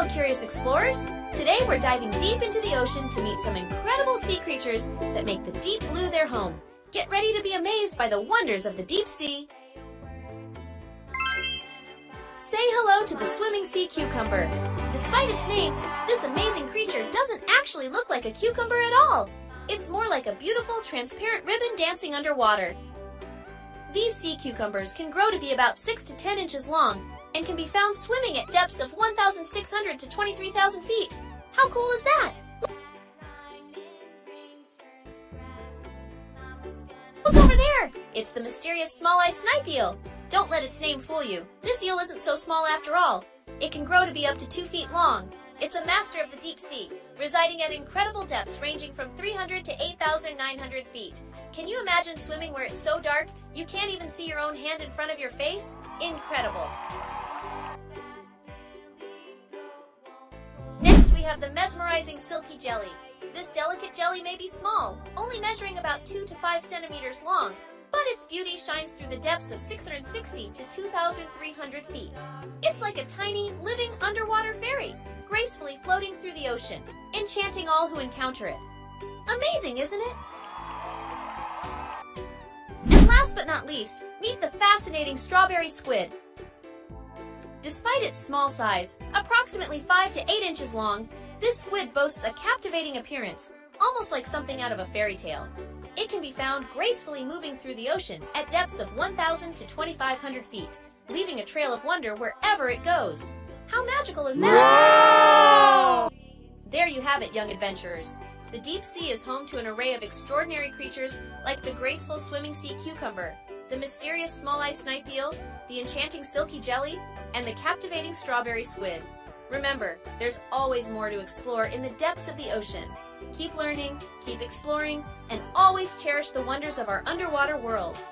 Hello, curious explorers! Today we're diving deep into the ocean to meet some incredible sea creatures that make the deep blue their home. Get ready to be amazed by the wonders of the deep sea! Say hello to the swimming sea cucumber. Despite its name, this amazing creature doesn't actually look like a cucumber at all. It's more like a beautiful, transparent ribbon dancing underwater. These sea cucumbers can grow to be about 6 to 10 inches long, and can be found swimming at depths of 1,600 to 23,000 feet. How cool is that? Look over there! It's the mysterious Smalleye Snipe Eel. Don't let its name fool you. This eel isn't so small after all. It can grow to be up to 2 feet long. It's a master of the deep sea, residing at incredible depths ranging from 300 to 8,900 feet. Can you imagine swimming where it's so dark, you can't even see your own hand in front of your face? Incredible! Next we have the mesmerizing silky jelly. This delicate jelly may be small, only measuring about 2 to 5 centimeters long, but its beauty shines through the depths of 660 to 2,300 feet. It's like a tiny, living underwater fairy, gracefully floating through the ocean, enchanting all who encounter it. Amazing, isn't it? And last but not least, meet the fascinating strawberry squid. Despite its small size, approximately 5 to 8 inches long, this squid boasts a captivating appearance, almost like something out of a fairy tale. It can be found gracefully moving through the ocean at depths of 1,000 to 2,500 feet, leaving a trail of wonder wherever it goes. How magical is that? Wow! There you have it, young adventurers. The deep sea is home to an array of extraordinary creatures like the graceful swimming sea cucumber, the mysterious Smalleye Snipe Eel, the enchanting silky jelly, and the captivating strawberry squid. Remember, there's always more to explore in the depths of the ocean. Keep learning, keep exploring, and always cherish the wonders of our underwater world.